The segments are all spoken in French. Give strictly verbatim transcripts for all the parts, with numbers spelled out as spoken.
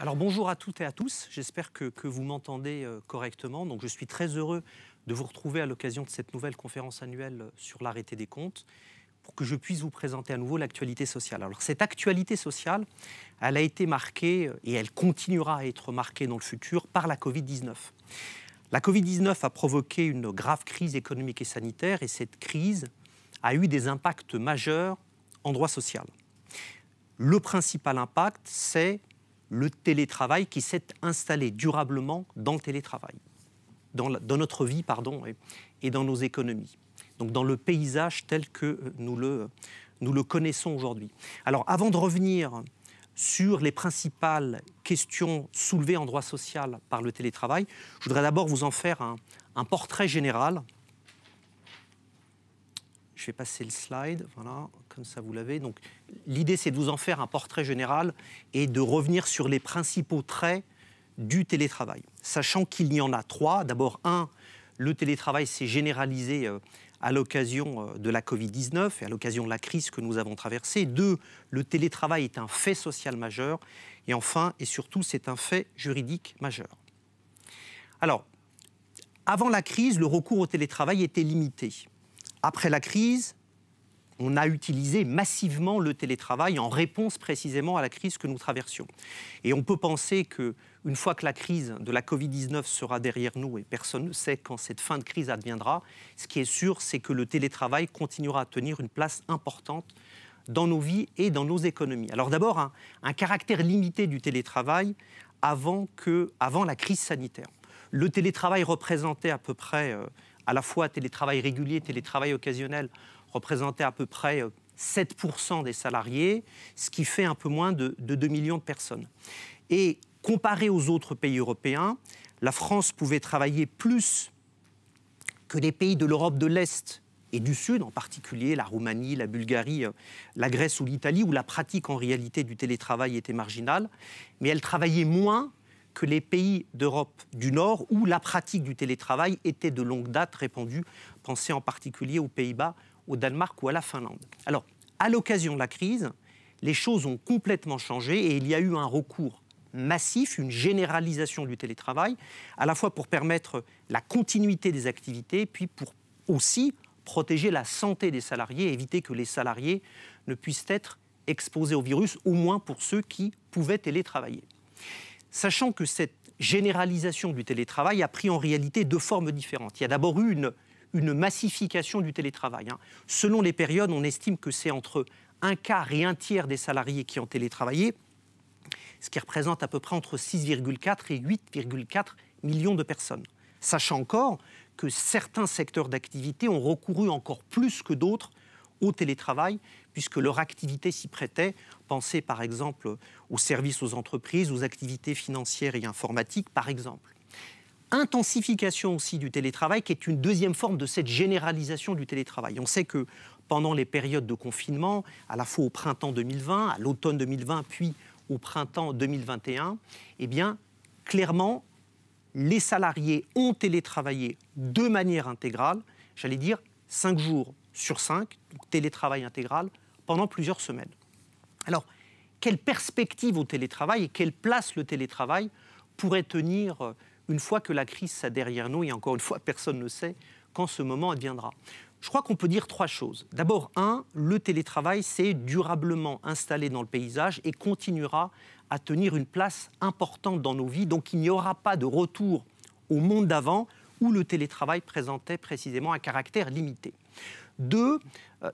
Alors bonjour à toutes et à tous, j'espère que, que vous m'entendez euh, correctement. Donc je suis très heureux de vous retrouver à l'occasion de cette nouvelle conférence annuelle sur l'arrêté des comptes pour que je puisse vous présenter à nouveau l'actualité sociale. Alors cette actualité sociale, elle a été marquée et elle continuera à être marquée dans le futur par la Covid dix-neuf. La Covid dix-neuf a provoqué une grave crise économique et sanitaire et cette crise a eu des impacts majeurs en droit social. Le principal impact, c'est le télétravail qui s'est installé durablement dans le télétravail, dans, la, dans notre vie pardon, et, et dans nos économies, donc dans le paysage tel que nous le, nous le connaissons aujourd'hui. Alors avant de revenir sur les principales questions soulevées en droit social par le télétravail, je voudrais d'abord vous en faire un, un portrait général. Je vais passer le slide, voilà, comme ça vous l'avez. Donc l'idée, c'est de vous en faire un portrait général et de revenir sur les principaux traits du télétravail, sachant qu'il y en a trois. D'abord, un, le télétravail s'est généralisé à l'occasion de la Covid dix-neuf et à l'occasion de la crise que nous avons traversée. Deux, le télétravail est un fait social majeur. Et enfin, et surtout, c'est un fait juridique majeur. Alors, avant la crise, le recours au télétravail était limité. Après la crise, on a utilisé massivement le télétravail en réponse précisément à la crise que nous traversions. Et on peut penser qu'une fois que la crise de la Covid dix-neuf sera derrière nous, et personne ne sait quand cette fin de crise adviendra, ce qui est sûr, c'est que le télétravail continuera à tenir une place importante dans nos vies et dans nos économies. Alors d'abord, un, un caractère limité du télétravail avant, que, avant la crise sanitaire. Le télétravail représentait à peu près... Euh, à la fois télétravail régulier, télétravail occasionnel, représentait à peu près sept pour cent des salariés, ce qui fait un peu moins de, de deux millions de personnes. Et comparé aux autres pays européens, la France pouvait travailler plus que les pays de l'Europe de l'Est et du Sud, en particulier la Roumanie, la Bulgarie, la Grèce ou l'Italie, où la pratique en réalité du télétravail était marginale, mais elle travaillait moins que les pays d'Europe du Nord où la pratique du télétravail était de longue date répandue, pensez en particulier aux Pays-Bas, au Danemark ou à la Finlande. Alors, à l'occasion de la crise, les choses ont complètement changé et il y a eu un recours massif, une généralisation du télétravail, à la fois pour permettre la continuité des activités, puis pour aussi protéger la santé des salariés et éviter que les salariés ne puissent être exposés au virus, au moins pour ceux qui pouvaient télétravailler. Sachant que cette généralisation du télétravail a pris en réalité deux formes différentes. Il y a d'abord eu une, une massification du télétravail. Selon les périodes, on estime que c'est entre un quart et un tiers des salariés qui ont télétravaillé, ce qui représente à peu près entre six virgule quatre et huit virgule quatre millions de personnes. Sachant encore que certains secteurs d'activité ont recouru encore plus que d'autres au télétravail, puisque leur activité s'y prêtait. Pensez par exemple aux services aux entreprises, aux activités financières et informatiques, par exemple. Intensification aussi du télétravail, qui est une deuxième forme de cette généralisation du télétravail. On sait que pendant les périodes de confinement, à la fois au printemps deux mille vingt, à l'automne deux mille vingt, puis au printemps deux mille vingt et un, eh bien, clairement, les salariés ont télétravaillé de manière intégrale, j'allais dire cinq jours sur cinq, donc télétravail intégral, pendant plusieurs semaines. Alors, quelle perspective au télétravail et quelle place le télétravail pourrait tenir une fois que la crise sera derrière nous, et encore une fois, personne ne sait quand ce moment adviendra. Je crois qu'on peut dire trois choses. D'abord, un, le télétravail s'est durablement installé dans le paysage et continuera à tenir une place importante dans nos vies, donc il n'y aura pas de retour au monde d'avant où le télétravail présentait précisément un caractère limité. Deux, euh,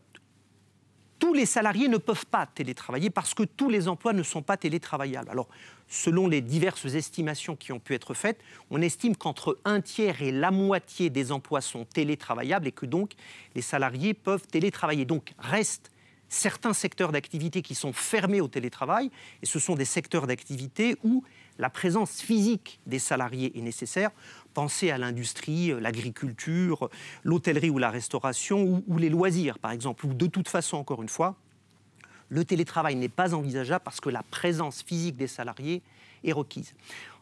tous les salariés ne peuvent pas télétravailler parce que tous les emplois ne sont pas télétravaillables. Alors, selon les diverses estimations qui ont pu être faites, on estime qu'entre un tiers et la moitié des emplois sont télétravaillables et que donc les salariés peuvent télétravailler. Donc, restent certains secteurs d'activité qui sont fermés au télétravail et ce sont des secteurs d'activité où la présence physique des salariés est nécessaire. Pensez à l'industrie, l'agriculture, l'hôtellerie ou la restauration ou, ou les loisirs, par exemple. Ou de toute façon, encore une fois, le télétravail n'est pas envisageable parce que la présence physique des salariés est requise.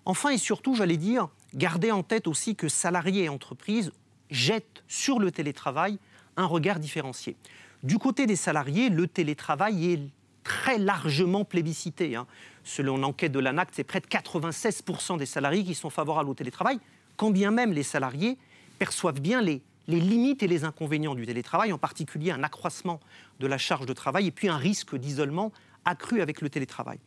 Enfin et surtout, j'allais dire, gardez en tête aussi que salariés et entreprises jettent sur le télétravail un regard différencié. Du côté des salariés, le télétravail est très largement plébiscité. Hein. Selon l'enquête de l'A N A C, c'est près de quatre-vingt-seize pour cent des salariés qui sont favorables au télétravail, quand bien même les salariés perçoivent bien les, les limites et les inconvénients du télétravail, en particulier un accroissement de la charge de travail et puis un risque d'isolement accru avec le télétravail.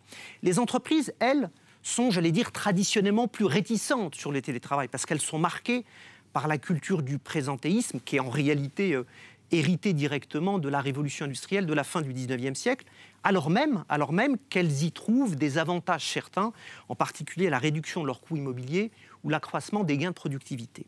Les entreprises, elles, sont, j'allais dire, traditionnellement plus réticentes sur le télétravail parce qu'elles sont marquées par la culture du présentéisme qui est en réalité euh, héritée directement de la révolution industrielle de la fin du dix-neuvième siècle, alors même, alors même qu'elles y trouvent des avantages certains, en particulier la réduction de leurs coûts immobiliers ou l'accroissement des gains de productivité.